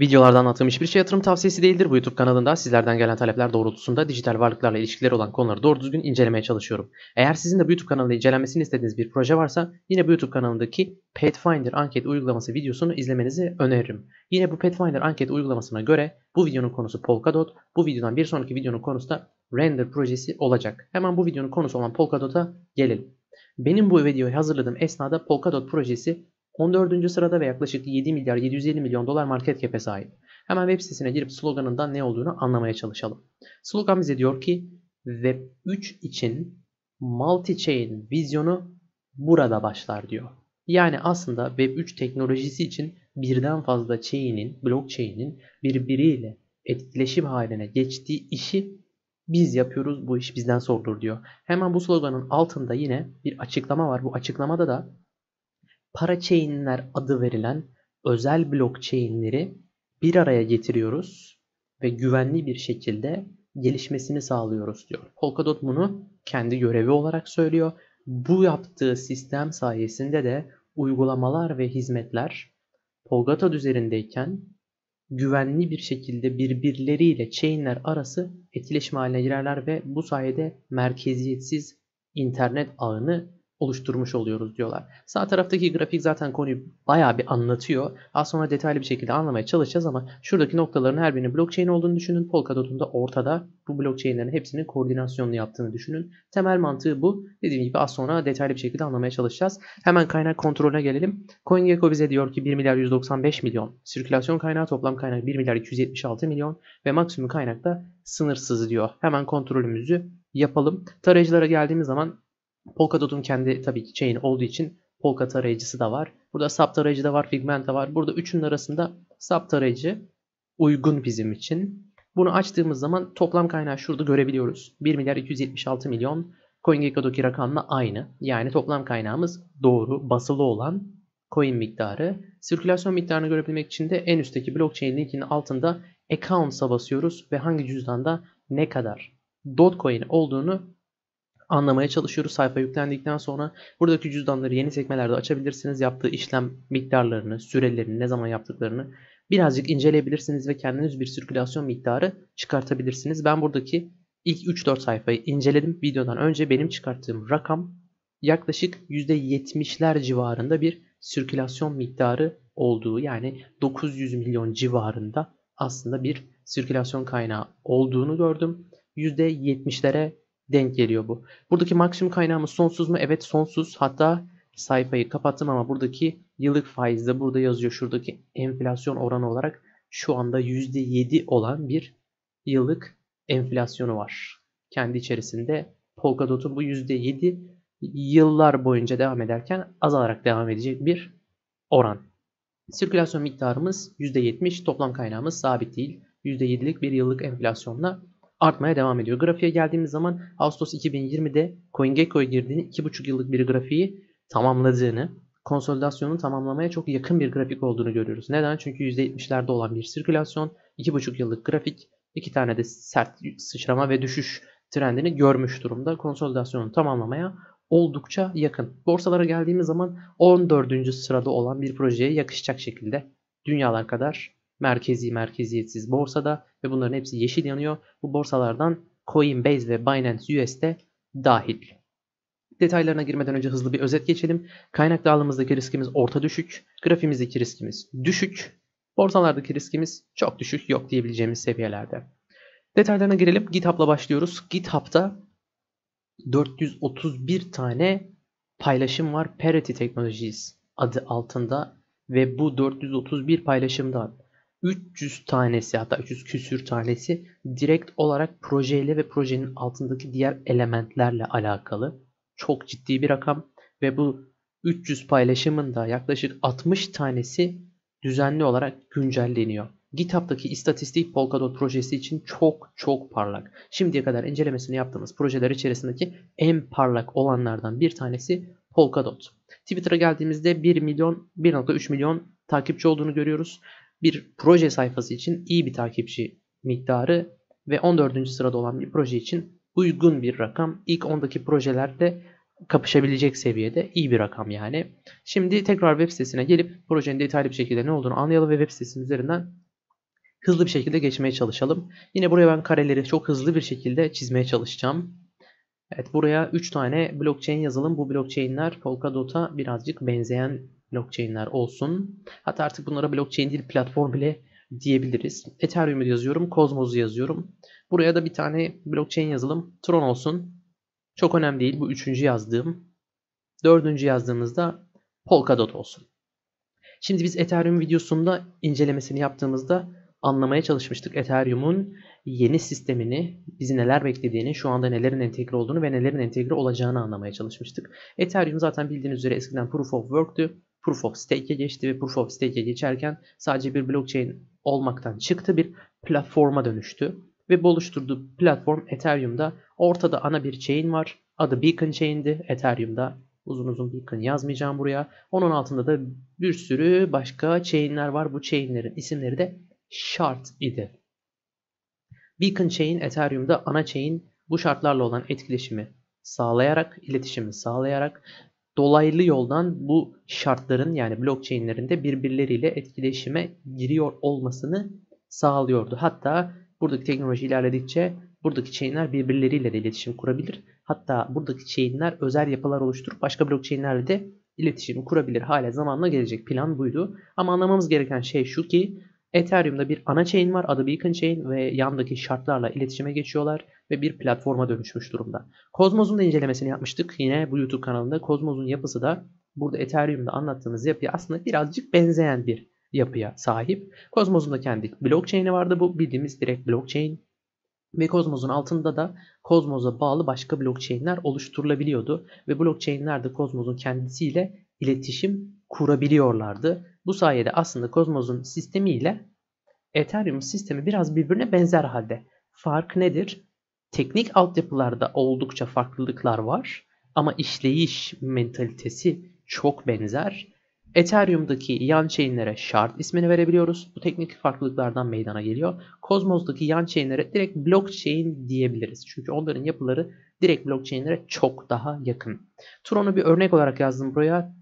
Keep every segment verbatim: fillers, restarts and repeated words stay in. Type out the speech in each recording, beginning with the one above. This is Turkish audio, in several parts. Videolarda anlattığım hiçbir şey yatırım tavsiyesi değildir. Bu YouTube kanalında sizlerden gelen talepler doğrultusunda dijital varlıklarla ilişkileri olan konuları doğru düzgün incelemeye çalışıyorum. Eğer sizin de bu YouTube kanalında incelenmesini istediğiniz bir proje varsa yine bu YouTube kanalındaki Pathfinder anket uygulaması videosunu izlemenizi öneririm. Yine bu Pathfinder anket uygulamasına göre bu videonun konusu Polkadot, bu videodan bir sonraki videonun konusu da Render projesi olacak. Hemen bu videonun konusu olan Polkadot'a gelelim. Benim bu videoyu hazırladığım esnada Polkadot projesi on dördüncü sırada ve yaklaşık yedi milyar yedi yüz elli milyon dolar market cap'e sahip. Hemen web sitesine girip sloganından ne olduğunu anlamaya çalışalım. Slogan bize diyor ki Web üç için multi-chain vizyonu burada başlar diyor. Yani aslında Web üç teknolojisi için birden fazla chain'in, blockchain'in birbiriyle etkileşim haline geçtiği işi biz yapıyoruz, bu iş bizden sorulur diyor. Hemen bu sloganın altında yine bir açıklama var. Bu açıklamada da parachain'ler adı verilen özel blockchain'leri bir araya getiriyoruz ve güvenli bir şekilde gelişmesini sağlıyoruz diyor. Polkadot bunu kendi görevi olarak söylüyor. Bu yaptığı sistem sayesinde de uygulamalar ve hizmetler Polkadot üzerindeyken güvenli bir şekilde birbirleriyle chain'ler arası etkileşim haline girerler ve bu sayede merkeziyetsiz internet ağını oluşturmuş oluyoruz diyorlar. Sağ taraftaki grafik zaten konuyu bayağı bir anlatıyor. Az sonra detaylı bir şekilde anlamaya çalışacağız ama şuradaki noktaların her birinin blockchain olduğunu düşünün. Polkadot'un da ortada bu blockchain'lerin hepsinin koordinasyonunu yaptığını düşünün. Temel mantığı bu. Dediğim gibi az sonra detaylı bir şekilde anlamaya çalışacağız. Hemen kaynak kontrolüne gelelim. CoinGecko bize diyor ki bir milyar yüz doksan beş milyon. Sirkülasyon kaynağı, toplam kaynak bir milyar iki yüz yetmiş altı milyon ve maksimum kaynak da sınırsız diyor. Hemen kontrolümüzü yapalım. Tarayıcılara geldiğimiz zaman Polkadot'un kendi tabii ki chain olduğu için Polka tarayıcısı da var. Burada sub tarayıcı da var, Figment de var. Burada üçünün arasında sub tarayıcı uygun bizim için. Bunu açtığımız zaman toplam kaynağı şurada görebiliyoruz. bir milyar iki yüz yetmiş altı milyon. CoinGecko'daki rakamla aynı. Yani toplam kaynağımız doğru, basılı olan coin miktarı. Sirkülasyon miktarını görebilmek için de en üstteki blockchain linkinin altında accounts'a basıyoruz ve hangi cüzdanda ne kadar dotcoin olduğunu anlamaya çalışıyoruz. Sayfa yüklendikten sonra buradaki cüzdanları yeni sekmelerde açabilirsiniz. Yaptığı işlem miktarlarını, sürelerini, ne zaman yaptıklarını birazcık inceleyebilirsiniz ve kendiniz bir sirkülasyon miktarı çıkartabilirsiniz. Ben buradaki ilk üç dört sayfayı inceledim. Videodan önce benim çıkarttığım rakam yaklaşık yüzde yetmişler civarında bir sirkülasyon miktarı olduğu, yani dokuz yüz milyon civarında aslında bir sirkülasyon kaynağı olduğunu gördüm. yüzde yetmişlere denk geliyor bu. Buradaki maksimum kaynağımız sonsuz mu? Evet, sonsuz. Hatta sayfayı kapattım ama buradaki yıllık faiz de burada yazıyor. Şuradaki enflasyon oranı olarak şu anda yüzde yedi olan bir yıllık enflasyonu var. Kendi içerisinde Polkadot'un bu yüzde yedi yıllar boyunca devam ederken azalarak devam edecek bir oran. Sirkülasyon miktarımız yüzde yetmiş. Toplam kaynağımız sabit değil. yüzde yedilik bir yıllık enflasyonla artmaya devam ediyor. Grafiğe geldiğimiz zaman Ağustos iki bin yirmi'de CoinGecko'ya girdiğini, iki buçuk yıllık bir grafiği tamamladığını, konsolidasyonu tamamlamaya çok yakın bir grafik olduğunu görüyoruz. Neden? Çünkü yüzde yetmişlerde olan bir sirkülasyon, iki buçuk yıllık grafik, iki tane de sert sıçrama ve düşüş trendini görmüş durumda. Konsolidasyonu tamamlamaya oldukça yakın. Borsalara geldiğimiz zaman on dördüncü sırada olan bir projeye yakışacak şekilde dünyalar kadar merkezi merkeziyetsiz borsada ve bunların hepsi yeşil yanıyor. Bu borsalardan Coinbase ve Binance U S'de dahil. Detaylarına girmeden önce hızlı bir özet geçelim. Kaynak dağılımımızdaki riskimiz orta düşük. Grafimizdeki riskimiz düşük. Borsalardaki riskimiz çok düşük, yok diyebileceğimiz seviyelerde. Detaylarına girelim. GitHub'la başlıyoruz. GitHub'da dört yüz otuz bir tane paylaşım var. Parity Technologies adı altında ve bu dört yüz otuz bir paylaşımdan üç yüz tanesi, hatta üç yüz küsür tanesi direkt olarak projeyle ve projenin altındaki diğer elementlerle alakalı. Çok ciddi bir rakam ve bu üç yüz paylaşımın da yaklaşık altmış tanesi düzenli olarak güncelleniyor. GitHub'daki istatistik Polkadot projesi için çok çok parlak. Şimdiye kadar incelemesini yaptığımız projeler içerisindeki en parlak olanlardan bir tanesi Polkadot. Twitter'a geldiğimizde bir milyon, bir nokta üç milyon takipçi olduğunu görüyoruz. Bir proje sayfası için iyi bir takipçi miktarı ve on dördüncü sırada olan bir proje için uygun bir rakam. İlk ondaki projelerde kapışabilecek seviyede iyi bir rakam yani. Şimdi tekrar web sitesine gelip projenin detaylı bir şekilde ne olduğunu anlayalım ve web sitesinin üzerinden hızlı bir şekilde geçmeye çalışalım. Yine buraya ben kareleri çok hızlı bir şekilde çizmeye çalışacağım. Evet, buraya üç tane blockchain yazalım. Bu blockchain'ler Polkadot'a birazcık benzeyen blockchain'ler olsun. Hatta artık bunlara blockchain değil platform bile diyebiliriz. Ethereum'u yazıyorum. Cosmos'u yazıyorum. Buraya da bir tane blockchain yazalım. Tron olsun. Çok önemli değil. Bu üçüncü yazdığım. Dördüncü yazdığımızda Polkadot olsun. Şimdi biz Ethereum videosunda incelemesini yaptığımızda anlamaya çalışmıştık. Ethereum'un yeni sistemini, bizi neler beklediğini, şu anda nelerin entegre olduğunu ve nelerin entegre olacağını anlamaya çalışmıştık. Ethereum zaten bildiğiniz üzere eskiden Proof of Work'tü. Proof of Stake'e geçti ve Proof of Stake'e geçerken sadece bir blockchain olmaktan çıktı, bir platforma dönüştü. Ve bu oluşturduğu platform Ethereum'da ortada ana bir chain var. Adı Beacon Chain'di Ethereum'da. Uzun uzun Beacon yazmayacağım buraya. Onun altında da bir sürü başka chain'ler var. Bu chain'lerin isimleri de şart idi. Beacon Chain Ethereum'da ana chain, bu şartlarla olan etkileşimi sağlayarak, iletişimi sağlayarak dolaylı yoldan bu şartların, yani blockchain'lerin de birbirleriyle etkileşime giriyor olmasını sağlıyordu. Hatta buradaki teknoloji ilerledikçe buradaki chain'ler birbirleriyle de iletişim kurabilir. Hatta buradaki chain'ler özel yapılar oluşturup başka blockchain'lerle de iletişim kurabilir. Hala zamanla gelecek plan buydu. Ama anlamamız gereken şey şu ki Ethereum'da bir ana chain var, adı Beacon Chain ve yandaki şartlarla iletişime geçiyorlar ve bir platforma dönüşmüş durumda. Cosmos'un da incelemesini yapmıştık yine bu YouTube kanalında. Cosmos'un yapısı da burada Ethereum'da anlattığımız yapıya aslında birazcık benzeyen bir yapıya sahip. Cosmos'un da kendi blockchain'i vardı, bu bildiğimiz direkt blockchain. Ve Cosmos'un altında da Cosmos'a bağlı başka blockchain'ler oluşturulabiliyordu. Ve blockchain'ler de Cosmos'un kendisiyle iletişim kurabiliyorlardı. Bu sayede aslında Cosmos'un sistemiyle Ethereum sistemi biraz birbirine benzer halde. Fark nedir? Teknik altyapılarda oldukça farklılıklar var ama işleyiş mentalitesi çok benzer. Ethereum'daki yan chain'lere şart ismini verebiliyoruz. Bu teknik farklılıklardan meydana geliyor. Cosmos'daki yan chain'lere direkt blockchain diyebiliriz. Çünkü onların yapıları direkt blockchain'lere çok daha yakın. Tron'u bir örnek olarak yazdım buraya.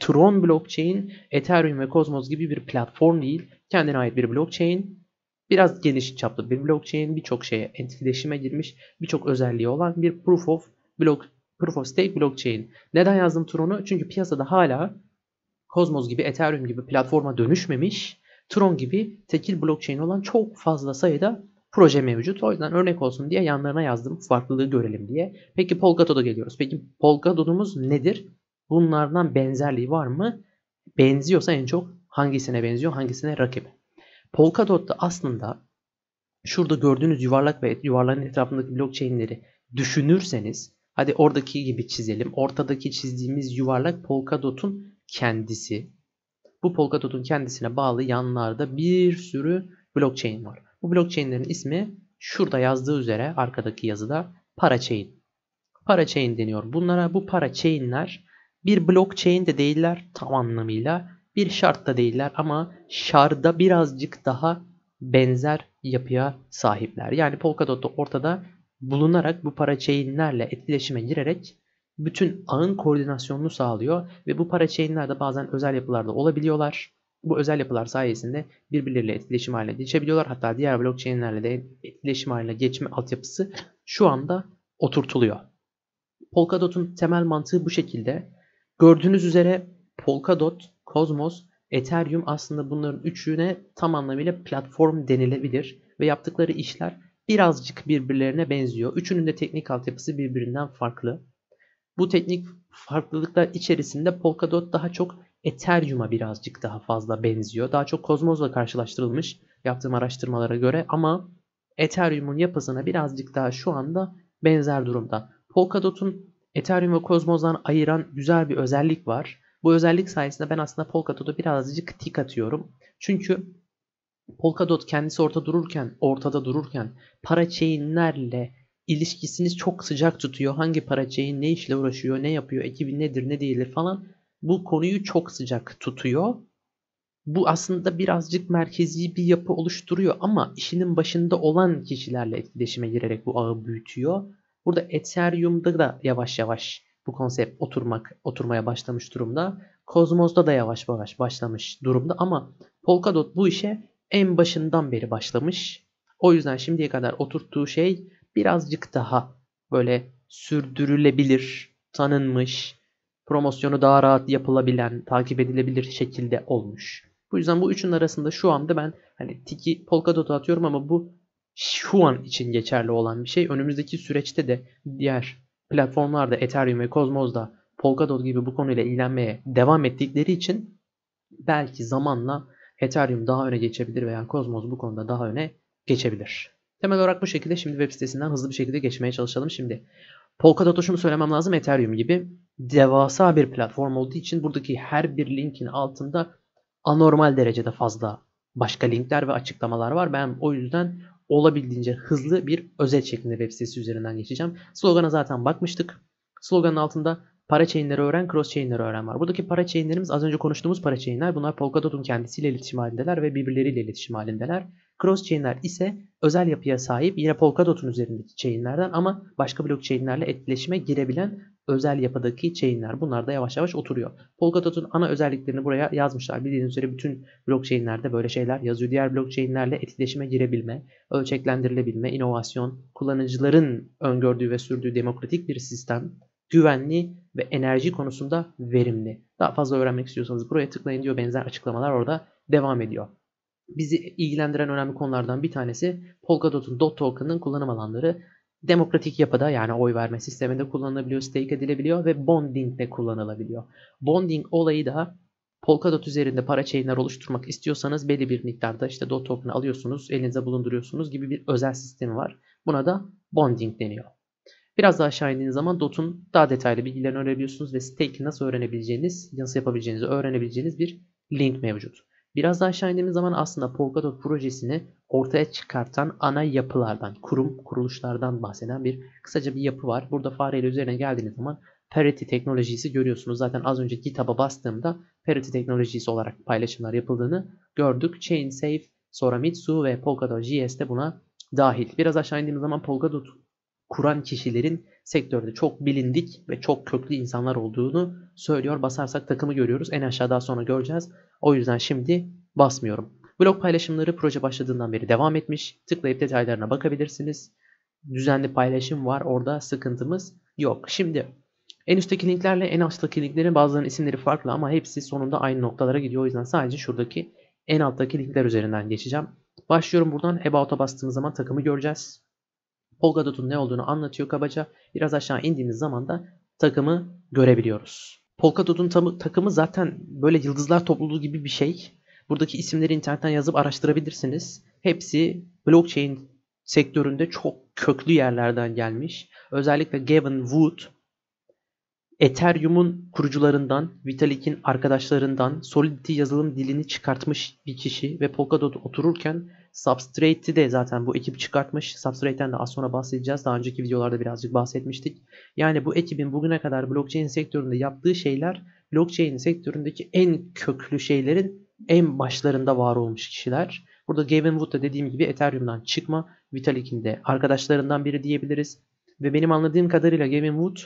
Tron blockchain Ethereum ve Cosmos gibi bir platform değil. Kendine ait bir blockchain. Biraz geniş çaplı bir blockchain. Birçok şeye etkileşime girmiş. Birçok özelliği olan bir proof of, block, proof of stake blockchain. Neden yazdım Tron'u? Çünkü piyasada hala Cosmos gibi, Ethereum gibi platforma dönüşmemiş. Tron gibi tekil blockchain olan çok fazla sayıda proje mevcut. O yüzden örnek olsun diye yanlarına yazdım. Farklılığı görelim diye. Peki Polkadot'a geliyoruz. Peki Polkadot'umuz nedir? Bunlardan benzerliği var mı? Benziyorsa en çok hangisine benziyor, hangisine rakip? Polkadot'ta aslında şurada gördüğünüz yuvarlak ve yuvarlağın etrafındaki blockchain'leri düşünürseniz, hadi oradaki gibi çizelim. Ortadaki çizdiğimiz yuvarlak Polkadot'un kendisi. Bu Polkadot'un kendisine bağlı yanlarda bir sürü blockchain var. Bu blockchain'lerin ismi şurada yazdığı üzere arkadaki yazıda parachain. Parachain deniyor bunlara. Bu parachain'ler bir blockchain de değiller tam anlamıyla, bir şart da değiller ama şarda birazcık daha benzer yapıya sahipler. Yani Polkadot'ta ortada bulunarak bu parachain'lerle etkileşime girerek bütün ağın koordinasyonunu sağlıyor ve bu parachain'ler de bazen özel yapılarda olabiliyorlar. Bu özel yapılar sayesinde birbirleriyle etkileşim haline geçebiliyorlar. Hatta diğer blockchain'lerle de etkileşim haline geçme altyapısı şu anda oturtuluyor. Polkadot'un temel mantığı bu şekilde. Gördüğünüz üzere Polkadot, Cosmos, Ethereum aslında bunların üçüne tam anlamıyla platform denilebilir ve yaptıkları işler birazcık birbirlerine benziyor. Üçünün de teknik altyapısı birbirinden farklı. Bu teknik farklılıklar içerisinde Polkadot daha çok Ethereum'a birazcık daha fazla benziyor. Daha çok Cosmos'la karşılaştırılmış yaptığım araştırmalara göre ama Ethereum'un yapısına birazcık daha şu anda benzer durumda. Polkadot'un Ethereum ve Cosmos'dan ayıran güzel bir özellik var. Bu özellik sayesinde ben aslında Polkadot'a birazcık tik atıyorum. Çünkü Polkadot kendisi ortada dururken, ortada dururken parachain'lerle ilişkisini çok sıcak tutuyor. Hangi parachain ne işle uğraşıyor, ne yapıyor, ekibi nedir, ne değildir falan. Bu konuyu çok sıcak tutuyor. Bu aslında birazcık merkezi bir yapı oluşturuyor ama işinin başında olan kişilerle etkileşime girerek bu ağı büyütüyor. Burada Ethereum'da da yavaş yavaş bu konsept oturmak oturmaya başlamış durumda. Cosmos'da da yavaş yavaş başlamış durumda ama Polkadot bu işe en başından beri başlamış. O yüzden şimdiye kadar oturttuğu şey birazcık daha böyle sürdürülebilir, tanınmış, promosyonu daha rahat yapılabilen, takip edilebilir şekilde olmuş. Bu yüzden bu üçün arasında şu anda ben hani tiki Polkadot'a atıyorum ama bu şu an için geçerli olan bir şey. Önümüzdeki süreçte de diğer platformlarda Ethereum ve Cosmos'da Polkadot gibi bu konuyla ilgilenmeye devam ettikleri için belki zamanla Ethereum daha öne geçebilir veya Cosmos bu konuda daha öne geçebilir. Temel olarak bu şekilde şimdi web sitesinden hızlı bir şekilde geçmeye çalışalım. Şimdi Polkadot'u şunu söylemem lazım, Ethereum gibi devasa bir platform olduğu için buradaki her bir linkin altında anormal derecede fazla başka linkler ve açıklamalar var. Ben o yüzden olabildiğince hızlı bir özet şeklinde web sitesi üzerinden geçeceğim. Slogana zaten bakmıştık. Sloganın altında para chain'leri öğren, cross chain'leri öğren var. Buradaki para chain'lerimiz az önce konuştuğumuz para chain'ler. Bunlar Polkadot'un kendisiyle iletişim halindeler ve birbirleriyle iletişim halindeler. Cross chain'ler ise özel yapıya sahip yine Polkadot'un üzerindeki chain'lerden ama başka blockchain'lerle etkileşime girebilen özel yapıdaki chain'ler. Bunlar da yavaş yavaş oturuyor. Polkadot'un ana özelliklerini buraya yazmışlar. Bildiğiniz üzere bütün blockchain'lerde böyle şeyler yazıyor. Diğer blockchain'lerle etkileşime girebilme, ölçeklendirilebilme, inovasyon, kullanıcıların öngördüğü ve sürdüğü demokratik bir sistem, güvenli ve enerji konusunda verimli. Daha fazla öğrenmek istiyorsanız buraya tıklayın diyor. Benzer açıklamalar orada devam ediyor. Bizi ilgilendiren önemli konulardan bir tanesi Polkadot'un D O T token'ın kullanım alanları. Demokratik yapıda yani oy verme sisteminde kullanılabiliyor, stake edilebiliyor ve bonding'de kullanılabiliyor. Bonding olayı da Polkadot üzerinde para chain'ler oluşturmak istiyorsanız belli bir miktarda işte D O T token'ı alıyorsunuz, elinize bulunduruyorsunuz gibi bir özel sistemi var. Buna da bonding deniyor. Biraz daha aşağı indiğiniz zaman D O T'un daha detaylı bilgilerini öğrenebiliyorsunuz ve stake'i nasıl öğrenebileceğiniz, nasıl yapabileceğinizi öğrenebileceğiniz bir link mevcut. Biraz daha aşağı indiğimiz zaman aslında Polkadot projesini ortaya çıkartan ana yapılardan, kurum, kuruluşlardan bahseden bir kısaca bir yapı var. Burada fareyle üzerine geldiğiniz zaman Parity Teknolojies'i görüyorsunuz. Zaten az önce GitHub'a bastığımda Parity Technologies olarak paylaşımlar yapıldığını gördük. ChainSafe, Soramitsu ve Polkadot J S de buna dahil. Biraz aşağı indiğimiz zaman Polkadot kuran kişilerin sektörde çok bilindik ve çok köklü insanlar olduğunu söylüyor. Basarsak takımı görüyoruz. En aşağı daha sonra göreceğiz. O yüzden şimdi basmıyorum. Blog paylaşımları proje başladığından beri devam etmiş. Tıklayıp detaylarına bakabilirsiniz. Düzenli paylaşım var. Orada sıkıntımız yok. Şimdi en üstteki linklerle en alttaki linklerin bazılarının isimleri farklı ama hepsi sonunda aynı noktalara gidiyor. O yüzden sadece şuradaki en alttaki linkler üzerinden geçeceğim. Başlıyorum buradan. About'a bastığımız zaman takımı göreceğiz. Polkadot'un ne olduğunu anlatıyor kabaca. Biraz aşağı indiğimiz zaman da takımı görebiliyoruz. Polkadot'un takımı zaten böyle yıldızlar topluluğu gibi bir şey. Buradaki isimleri internetten yazıp araştırabilirsiniz. Hepsi blockchain sektöründe çok köklü yerlerden gelmiş. Özellikle Gavin Wood, Ethereum'un kurucularından, Vitalik'in arkadaşlarından Solidity yazılım dilini çıkartmış bir kişi ve Polkadot otururken Substrate'i de zaten bu ekip çıkartmış. Substrate'den de az sonra bahsedeceğiz. Daha önceki videolarda birazcık bahsetmiştik. Yani bu ekibin bugüne kadar blockchain sektöründe yaptığı şeyler blockchain sektöründeki en köklü şeylerin en başlarında var olmuş kişiler. Burada Gavin Wood da dediğim gibi Ethereum'dan çıkma. Vitalik'in de arkadaşlarından biri diyebiliriz. Ve benim anladığım kadarıyla Gavin Wood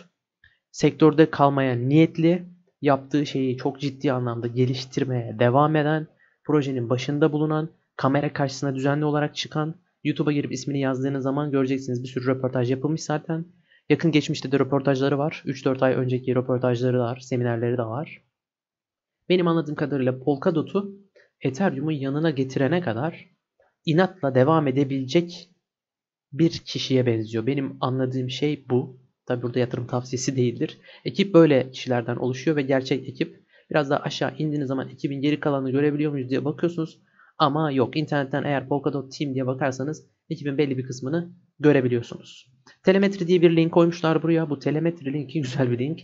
sektörde kalmaya niyetli, yaptığı şeyi çok ciddi anlamda geliştirmeye devam eden, projenin başında bulunan, kamera karşısına düzenli olarak çıkan, YouTube'a girip ismini yazdığınız zaman göreceksiniz bir sürü röportaj yapılmış zaten. Yakın geçmişte de röportajları var. üç dört ay önceki röportajları var, seminerleri de var. Benim anladığım kadarıyla Polkadot'u Ethereum'un yanına getirene kadar inatla devam edebilecek bir kişiye benziyor. Benim anladığım şey bu. Tabi burada yatırım tavsiyesi değildir. Ekip böyle kişilerden oluşuyor ve gerçek ekip. Biraz daha aşağı indiğiniz zaman ekibin geri kalanını görebiliyor muyuz diye bakıyorsunuz. Ama yok, internetten eğer Polkadot Team diye bakarsanız ekibin belli bir kısmını görebiliyorsunuz. Telemetri diye bir link koymuşlar buraya. Bu telemetri linki güzel bir link.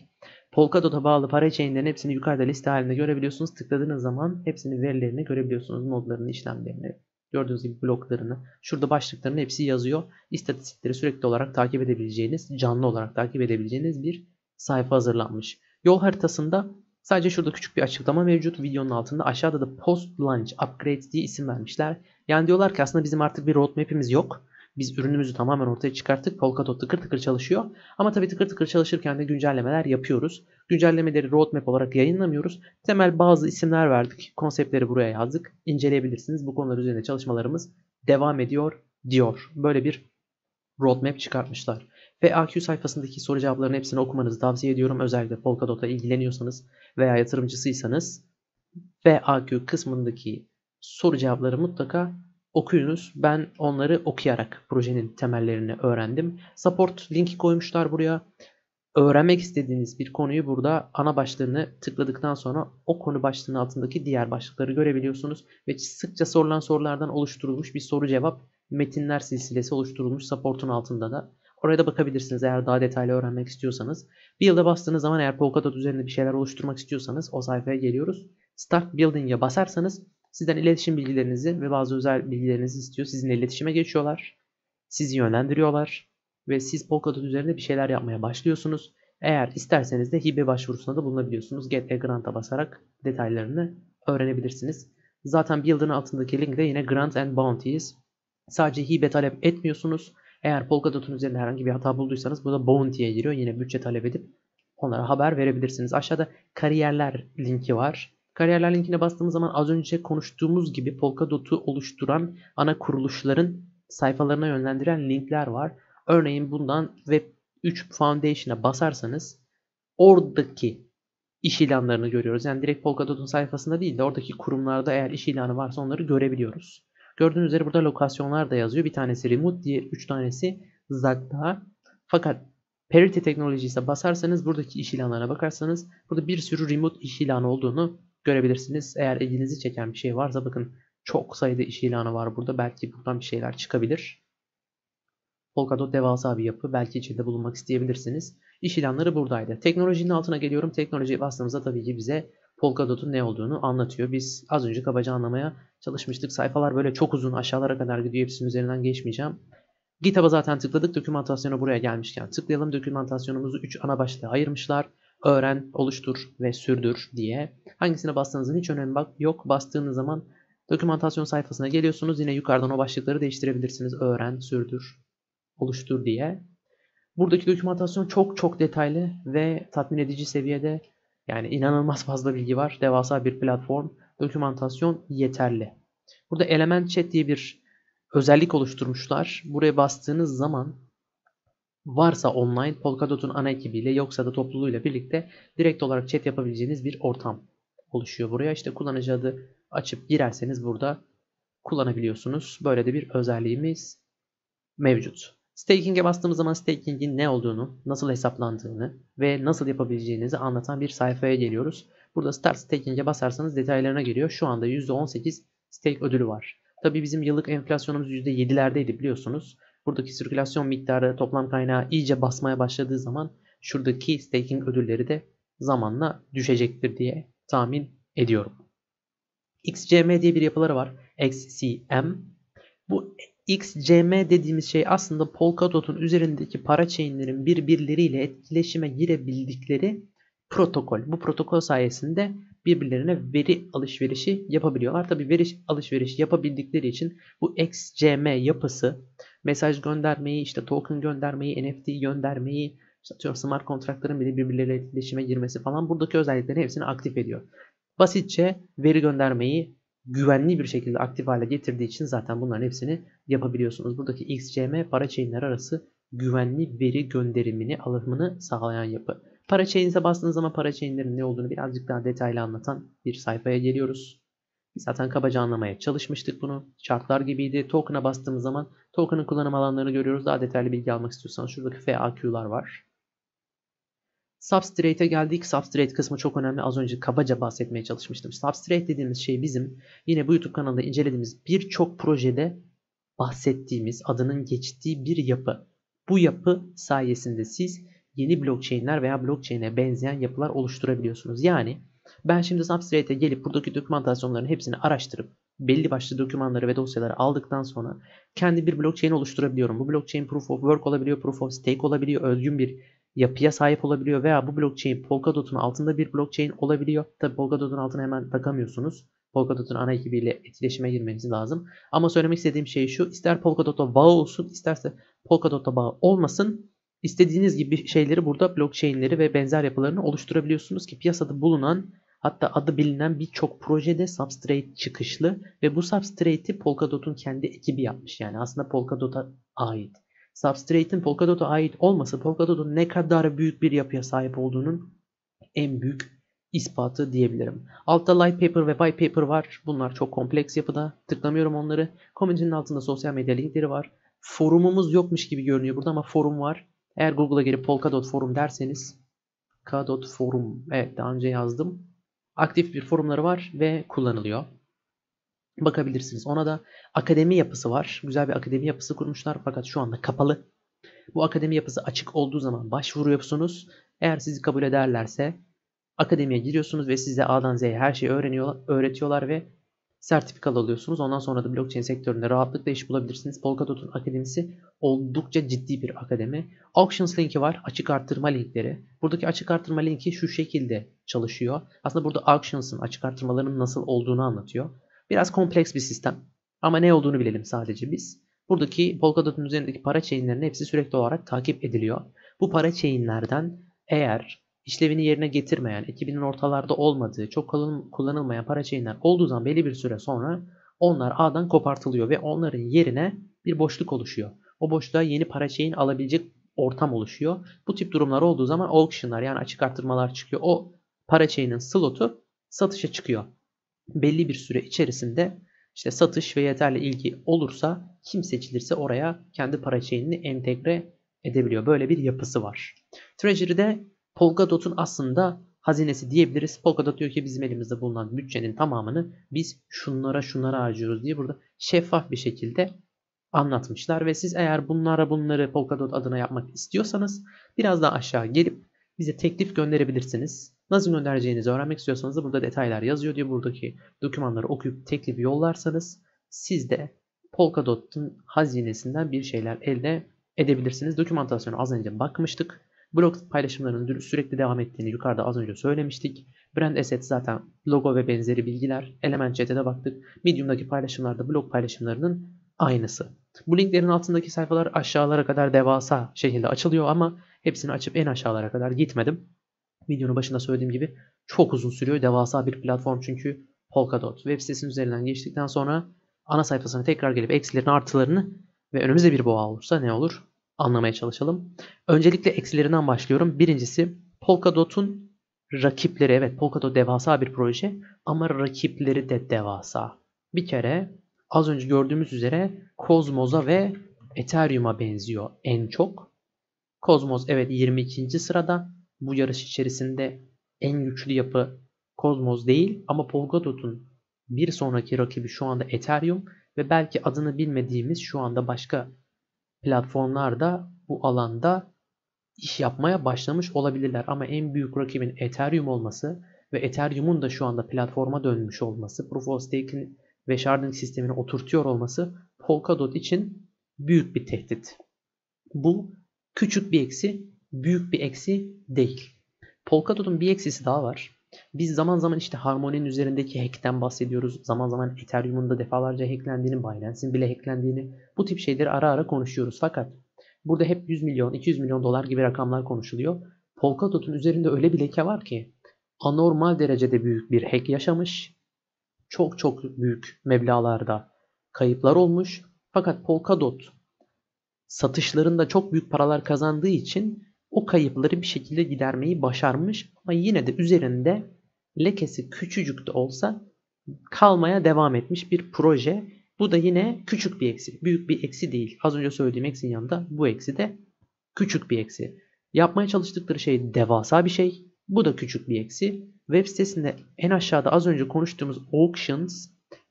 Polkadot'a bağlı para chain'lerin hepsini yukarıda liste halinde görebiliyorsunuz. Tıkladığınız zaman hepsinin verilerini görebiliyorsunuz. Nodlarını, işlemlerini, gördüğünüz gibi bloklarını, şurada başlıklarının hepsi yazıyor. İstatistikleri sürekli olarak takip edebileceğiniz, canlı olarak takip edebileceğiniz bir sayfa hazırlanmış. Yol haritasında sadece şurada küçük bir açıklama mevcut. Videonun altında aşağıda da post launch upgrade diye isim vermişler. Yani diyorlar ki aslında bizim artık bir roadmap'imiz yok. Biz ürünümüzü tamamen ortaya çıkarttık. Polkadot tıkır tıkır çalışıyor. Ama tabii tıkır tıkır çalışırken de güncellemeler yapıyoruz. Güncellemeleri roadmap olarak yayınlamıyoruz. Temel bazı isimler verdik. Konseptleri buraya yazdık. İnceleyebilirsiniz. Bu konular üzerine çalışmalarımız devam ediyor diyor. Böyle bir roadmap çıkartmışlar. Ve A Q sayfasındaki soru cevaplarının hepsini okumanızı tavsiye ediyorum. Özellikle Polkadot'a ilgileniyorsanız veya yatırımcısıysanız ve A Q kısmındaki soru cevapları mutlaka okuyunuz. Ben onları okuyarak projenin temellerini öğrendim. Support linki koymuşlar buraya. Öğrenmek istediğiniz bir konuyu burada ana başlığını tıkladıktan sonra o konu başlığının altındaki diğer başlıkları görebiliyorsunuz. Ve sıkça sorulan sorulardan oluşturulmuş bir soru cevap metinler silsilesi oluşturulmuş support'un altında da. Oraya da bakabilirsiniz eğer daha detaylı öğrenmek istiyorsanız. Build'a bastığınız zaman eğer Polkadot üzerinde bir şeyler oluşturmak istiyorsanız o sayfaya geliyoruz. Start Building'e basarsanız sizden iletişim bilgilerinizi ve bazı özel bilgilerinizi istiyor. Sizinle iletişime geçiyorlar. Sizi yönlendiriyorlar. Ve siz Polkadot üzerinde bir şeyler yapmaya başlıyorsunuz. Eğer isterseniz de hibe başvurusuna da bulunabiliyorsunuz. Get a Grant'a basarak detaylarını öğrenebilirsiniz. Zaten Build'ın altındaki linkte yine Grant and Bounties. Sadece hibe talep etmiyorsunuz. Eğer Polkadot'un üzerinde herhangi bir hata bulduysanız burada Bounty'ye giriyor. Yine bütçe talep edip onlara haber verebilirsiniz. Aşağıda kariyerler linki var. Kariyerler linkine bastığımız zaman az önce konuştuğumuz gibi Polkadot'u oluşturan ana kuruluşların sayfalarına yönlendiren linkler var. Örneğin bundan Web üç Foundation'a basarsanız oradaki iş ilanlarını görüyoruz. Yani direkt Polkadot'un sayfasında değil de oradaki kurumlarda eğer iş ilanı varsa onları görebiliyoruz. Gördüğünüz üzere burada lokasyonlar da yazıyor. Bir tanesi remote, diğer üç tanesi uzakta. Fakat Parity Technologies'e basarsanız buradaki iş ilanlarına bakarsanız burada bir sürü remote iş ilanı olduğunu görebilirsiniz. Eğer ilginizi çeken bir şey varsa bakın çok sayıda iş ilanı var burada. Belki buradan bir şeyler çıkabilir. Polkadot devasa bir yapı. Belki içinde bulunmak isteyebilirsiniz. İş ilanları buradaydı. Teknolojinin altına geliyorum. Teknolojiye bastığımızda tabii ki bize Polkadot'un ne olduğunu anlatıyor. Biz az önce kabaca anlamaya çalışmıştık. Sayfalar böyle çok uzun aşağılara kadar gidiyor. Hepsinin üzerinden geçmeyeceğim. GitHub'a zaten tıkladık. Dokümantasyona buraya gelmişken tıklayalım. Dokümantasyonumuzu üç ana başlığa ayırmışlar. Öğren, oluştur ve sürdür diye. Hangisine bastığınızın hiç önemi yok. Bastığınız zaman dokümantasyon sayfasına geliyorsunuz. Yine yukarıdan o başlıkları değiştirebilirsiniz. Öğren, sürdür, oluştur diye. Buradaki dokümantasyon çok çok detaylı ve tatmin edici seviyede. Yani inanılmaz fazla bilgi var. Devasa bir platform. Dokümantasyon yeterli. Burada element chat diye bir özellik oluşturmuşlar. Buraya bastığınız zaman varsa online Polkadot'un ana ekibiyle yoksa da topluluğuyla birlikte direkt olarak chat yapabileceğiniz bir ortam oluşuyor. Buraya işte kullanıcı adı açıp girerseniz burada kullanabiliyorsunuz. Böyle de bir özelliğimiz mevcut. Staking'e bastığımız zaman staking'in ne olduğunu, nasıl hesaplandığını ve nasıl yapabileceğinizi anlatan bir sayfaya geliyoruz. Burada Start Staking'e basarsanız detaylarına geliyor. Şu anda yüzde on sekiz stake ödülü var. Tabii bizim yıllık enflasyonumuz yüzde yedi'lerdeydi biliyorsunuz. Buradaki sirkülasyon miktarı toplam kaynağı iyice basmaya başladığı zaman şuradaki staking ödülleri de zamanla düşecektir diye tahmin ediyorum. X C M diye bir yapıları var. X C M. Bu X C M dediğimiz şey aslında Polkadot'un üzerindeki para chain'lerin birbirleriyle etkileşime girebildikleri protokol. Bu protokol sayesinde birbirlerine veri alışverişi yapabiliyorlar. Tabii veri alışverişi yapabildikleri için bu X C M yapısı mesaj göndermeyi, işte token göndermeyi, N F T göndermeyi, işte atıyorum smart kontraktların bile birbirleriyle etkileşime girmesi falan buradaki özelliklerin hepsini aktif ediyor. Basitçe veri göndermeyi güvenli bir şekilde aktif hale getirdiği için zaten bunların hepsini yapabiliyorsunuz. Buradaki X C M para chain'ler arası güvenli veri gönderimini, alımını sağlayan yapı. Para chain'e bastığınız zaman para chain'lerin ne olduğunu birazcık daha detaylı anlatan bir sayfaya geliyoruz. Biz zaten kabaca anlamaya çalışmıştık bunu. Chartlar gibiydi. Token'a bastığımız zaman token'ın kullanım alanlarını görüyoruz. Daha detaylı bilgi almak istiyorsanız şuradaki F A Q'lar var. Substrate'e geldik. Substrate kısmı çok önemli. Az önce kabaca bahsetmeye çalışmıştım. Substrate dediğimiz şey bizim yine bu YouTube kanalında incelediğimiz birçok projede bahsettiğimiz, adının geçtiği bir yapı. Bu yapı sayesinde siz yeni blockchain'ler veya blockchain'e benzeyen yapılar oluşturabiliyorsunuz. Yani ben şimdi Substrate'e gelip buradaki dokümantasyonların hepsini araştırıp belli başlı dokümanları ve dosyaları aldıktan sonra kendi bir blockchain oluşturabiliyorum. Bu blockchain proof of work olabiliyor, proof of stake olabiliyor, özgün bir yapıya sahip olabiliyor veya bu blockchain Polkadot'un altında bir blockchain olabiliyor. Tabi Polkadot'un altına hemen takamıyorsunuz. Polkadot'un ana ekibiyle etkileşime girmeniz lazım. Ama söylemek istediğim şey şu. İster Polkadot'a bağ olsun, isterse Polkadot'a bağ olmasın. İstediğiniz gibi şeyleri burada blockchain'leri ve benzer yapılarını oluşturabiliyorsunuz ki piyasada bulunan, hatta adı bilinen birçok projede Substrate çıkışlı ve bu Substrate'i Polkadot'un kendi ekibi yapmış. Yani aslında Polkadot'a ait. Substrate'in Polkadot'a ait olması Polkadot'un ne kadar büyük bir yapıya sahip olduğunun en büyük ispatı diyebilirim. Altta light paper ve white paper var. Bunlar çok kompleks yapıda. Tıklamıyorum onları. Community'nin altında sosyal medya linkleri var. Forumumuz yokmuş gibi görünüyor burada ama forum var. Eğer Google'a girip Polkadot forum derseniz Polkadot forum. Evet, daha önce yazdım. Aktif bir forumları var ve kullanılıyor. Bakabilirsiniz. Ona da akademi yapısı var. Güzel bir akademi yapısı kurmuşlar fakat şu anda kapalı. Bu akademi yapısı açık olduğu zaman başvuru yapıyorsunuz. Eğer sizi kabul ederlerse akademiye giriyorsunuz ve size A'dan Z'ye her şeyi öğreniyorlar, öğretiyorlar ve sertifikalı alıyorsunuz. Ondan sonra da blockchain sektöründe rahatlıkla iş bulabilirsiniz. Polkadot'un akademisi oldukça ciddi bir akademi. Auctions linki var. Açık artırma linkleri. Buradaki açık artırma linki şu şekilde çalışıyor. Aslında burada auctions'ın açık artırmalarının nasıl olduğunu anlatıyor. Biraz kompleks bir sistem. Ama ne olduğunu bilelim sadece biz. Buradaki Polkadot'un üzerindeki para chain'lerin hepsi sürekli olarak takip ediliyor. Bu para chain'lerden eğer işlevini yerine getirmeyen, iki binin ortalarda olmadığı, çok kullanılmayan para chain'ler olduğu zaman belli bir süre sonra onlar ağdan kopartılıyor ve onların yerine bir boşluk oluşuyor. O boşluğa yeni para chain alabilecek ortam oluşuyor. Bu tip durumlar olduğu zaman auction'lar yani açık artırmalar çıkıyor. O para chain'in slotu satışa çıkıyor. Belli bir süre içerisinde işte satış ve yeterli ilgi olursa kim seçilirse oraya kendi para chain'ini entegre edebiliyor. Böyle bir yapısı var. Treasury'de Polkadot'un aslında hazinesi diyebiliriz. Polkadot diyor ki bizim elimizde bulunan bütçenin tamamını biz şunlara şunlara harcıyoruz diye burada şeffaf bir şekilde anlatmışlar. Ve siz eğer bunlara bunları Polkadot adına yapmak istiyorsanız biraz daha aşağı gelip bize teklif gönderebilirsiniz. Nasıl göndereceğinizi öğrenmek istiyorsanız da burada detaylar yazıyor diye buradaki dokümanları okuyup teklifi yollarsanız siz de Polkadot'un hazinesinden bir şeyler elde edebilirsiniz. Dokümantasyona az önce bakmıştık. Blok paylaşımlarının sürekli devam ettiğini yukarıda az önce söylemiştik. Brand asset zaten logo ve benzeri bilgiler. Element chat'e de baktık. Medium'daki paylaşımlarda blok paylaşımlarının aynısı. Bu linklerin altındaki sayfalar aşağılara kadar devasa şekilde açılıyor ama hepsini açıp en aşağılara kadar gitmedim. Videonun başında söylediğim gibi çok uzun sürüyor. Devasa bir platform çünkü Polkadot. Web sitesinin üzerinden geçtikten sonra ana sayfasına tekrar gelip eksilerin artılarını ve önümüzde bir boğa olursa ne olur anlamaya çalışalım. Öncelikle eksilerinden başlıyorum. Birincisi Polkadot'un rakipleri. Evet, Polkadot devasa bir proje ama rakipleri de devasa. Bir kere az önce gördüğümüz üzere Cosmos'a ve Ethereum'a benziyor en çok. Cosmos evet yirmi ikinci sırada. Bu yarış içerisinde en güçlü yapı Cosmos değil ama Polkadot'un bir sonraki rakibi şu anda Ethereum ve belki adını bilmediğimiz şu anda başka platformlar da bu alanda iş yapmaya başlamış olabilirler. Ama en büyük rakibin Ethereum olması ve Ethereum'un da şu anda platforma dönmüş olması, Proof of Stake'in ve Sharding sistemini oturtuyor olması Polkadot için büyük bir tehdit. Bu küçük bir eksi, büyük bir eksi değil. Polkadot'un bir eksisi daha var. Biz zaman zaman işte Harmony'nin üzerindeki hack'ten bahsediyoruz. Zaman zaman Ethereum'un da defalarca hacklendiğini, Binance'in bile hacklendiğini, bu tip şeyleri ara ara konuşuyoruz. Fakat burada hep yüz milyon, iki yüz milyon dolar gibi rakamlar konuşuluyor. Polkadot'un üzerinde öyle bir leke var ki anormal derecede büyük bir hack yaşamış. Çok çok büyük meblağlarda kayıplar olmuş. Fakat Polkadot satışlarında çok büyük paralar kazandığı için o kayıpları bir şekilde gidermeyi başarmış ama yine de üzerinde lekesi küçücük de olsa kalmaya devam etmiş bir proje. Bu da yine küçük bir eksi. Büyük bir eksi değil. Az önce söylediğim eksinin yanında bu eksi de küçük bir eksi. Yapmaya çalıştıkları şey devasa bir şey. Bu da küçük bir eksi. Web sitesinde en aşağıda az önce konuştuğumuz auctions,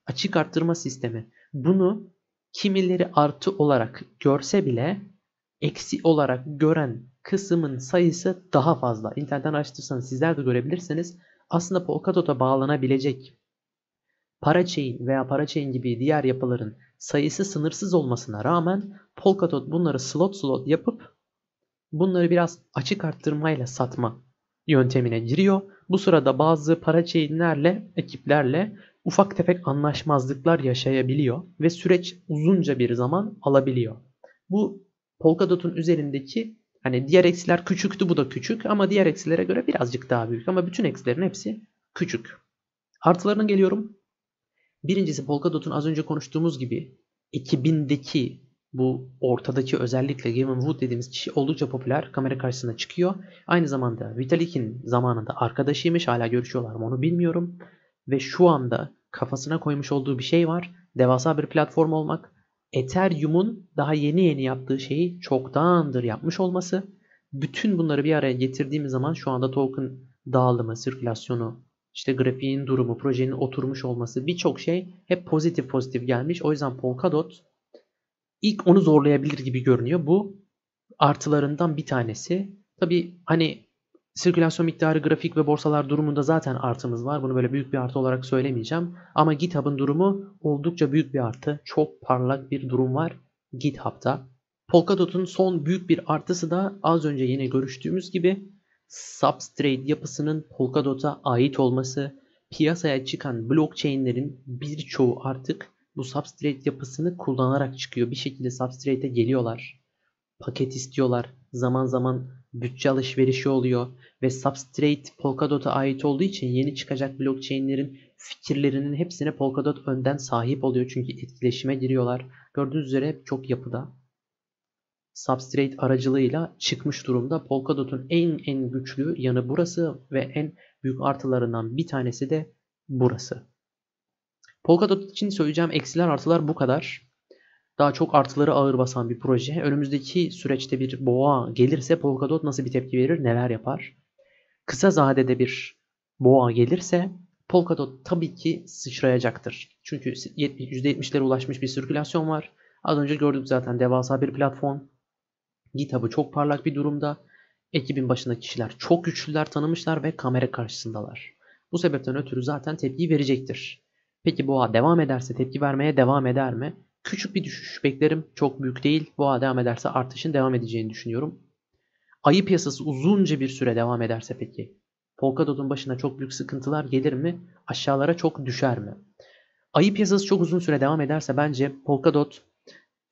açık arttırma sistemi. Bunu kimileri artı olarak görse bile eksi olarak gören kısmın sayısı daha fazla. İnternetten araştırırsanız sizler de görebilirsiniz. Aslında Polkadot'a bağlanabilecek parachain veya parachain gibi diğer yapıların sayısı sınırsız olmasına rağmen Polkadot bunları slot slot yapıp bunları biraz açık arttırmayla satma yöntemine giriyor. Bu sırada bazı para chain'lerle, ekiplerle ufak tefek anlaşmazlıklar yaşayabiliyor ve süreç uzunca bir zaman alabiliyor. Bu Polkadot'un üzerindeki, hani diğer eksiler küçüktü, bu da küçük ama diğer eksilere göre birazcık daha büyük ama bütün eksilerin hepsi küçük. Artılarına geliyorum. Birincisi Polkadot'un az önce konuştuğumuz gibi iki bindeki bu ortadaki özellikle Gavin Wood dediğimiz kişi oldukça popüler, kamera karşısına çıkıyor. Aynı zamanda Vitalik'in zamanında arkadaşıymış, hala görüşüyorlar mı onu bilmiyorum. Ve şu anda kafasına koymuş olduğu bir şey var. Devasa bir platform olmak. Ethereum'un daha yeni yeni yaptığı şeyi çoktandır yapmış olması. Bütün bunları bir araya getirdiğimiz zaman şu anda token dağılımı, sirkülasyonu, işte grafiğin durumu, projenin oturmuş olması, birçok şey hep pozitif pozitif gelmiş. O yüzden Polkadot ilk onu zorlayabilir gibi görünüyor. Bu artılarından bir tanesi. Tabii hani sirkülasyon miktarı, grafik ve borsalar durumunda zaten artımız var. Bunu böyle büyük bir artı olarak söylemeyeceğim. Ama GitHub'ın durumu oldukça büyük bir artı. Çok parlak bir durum var GitHub'da. Polkadot'un son büyük bir artısı da az önce yine görüştüğümüz gibi Substrate yapısının Polkadot'a ait olması. Piyasaya çıkan blockchain'lerin birçoğu artık bu Substrate yapısını kullanarak çıkıyor. Bir şekilde Substrate'e geliyorlar. Paket istiyorlar. Zaman zaman bütçe alışverişi oluyor ve Substrate Polkadot'a ait olduğu için yeni çıkacak blockchain'lerin fikirlerinin hepsine Polkadot önden sahip oluyor. Çünkü etkileşime giriyorlar. Gördüğünüz üzere hep çok yapıda Substrate aracılığıyla çıkmış durumda. Polkadot'un en en güçlü yanı burası ve en büyük artılarından bir tanesi de burası. Polkadot için söyleyeceğim eksiler artılar bu kadar. Daha çok artıları ağır basan bir proje. Önümüzdeki süreçte bir boğa gelirse Polkadot nasıl bir tepki verir, neler yapar? Kısa vadede bir boğa gelirse Polkadot tabii ki sıçrayacaktır. Çünkü yüzde yetmişlere ulaşmış bir sirkülasyon var. Az önce gördük zaten, devasa bir platform. GitHub'ı çok parlak bir durumda. Ekibin başındaki kişiler çok güçlüler, tanımışlar ve kamera karşısındalar. Bu sebepten ötürü zaten tepkiyi verecektir. Peki boğa devam ederse tepki vermeye devam eder mi? Küçük bir düşüş beklerim. Çok büyük değil. Boğa devam ederse artışın devam edeceğini düşünüyorum. Ayı piyasası uzunca bir süre devam ederse peki Polkadot'un başına çok büyük sıkıntılar gelir mi? Aşağılara çok düşer mi? Ayı piyasası çok uzun süre devam ederse bence Polkadot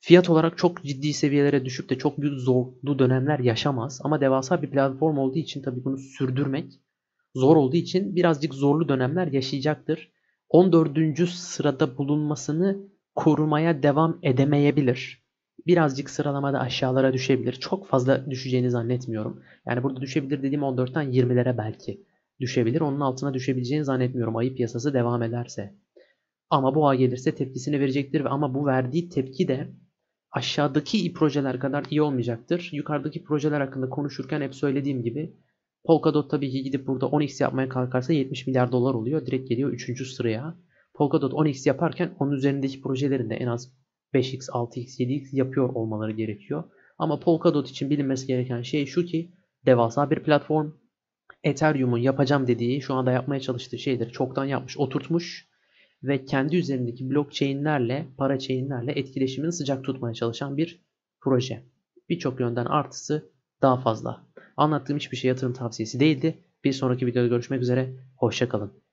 fiyat olarak çok ciddi seviyelere düşüp de çok büyük zorlu dönemler yaşamaz. Ama devasa bir platform olduğu için tabii bunu sürdürmek zor olduğu için birazcık zorlu dönemler yaşayacaktır. on dördüncü sırada bulunmasını korumaya devam edemeyebilir. Birazcık sıralamada aşağılara düşebilir. Çok fazla düşeceğini zannetmiyorum. Yani burada düşebilir dediğim on dörtten yirmilere belki düşebilir. Onun altına düşebileceğini zannetmiyorum ayı piyasası devam ederse. Ama boğa gelirse tepkisini verecektir. Ama bu verdiği tepki de aşağıdaki projeler kadar iyi olmayacaktır. Yukarıdaki projeler hakkında konuşurken hep söylediğim gibi Polkadot tabii ki gidip burada on x yapmaya kalkarsa yetmiş milyar dolar oluyor. Direkt geliyor üçüncü sıraya. Polkadot on x yaparken onun üzerindeki projelerin de en az beş x, altı x, yedi x yapıyor olmaları gerekiyor. Ama Polkadot için bilinmesi gereken şey şu ki devasa bir platform. Ethereum'un yapacağım dediği, şu anda yapmaya çalıştığı şeyleri çoktan yapmış, oturtmuş ve kendi üzerindeki blockchain'lerle, para chain'lerle etkileşimini sıcak tutmaya çalışan bir proje. Birçok yönden artısı daha fazla. Anlattığım hiçbir şey yatırım tavsiyesi değildi. Bir sonraki videoda görüşmek üzere. Hoşça kalın.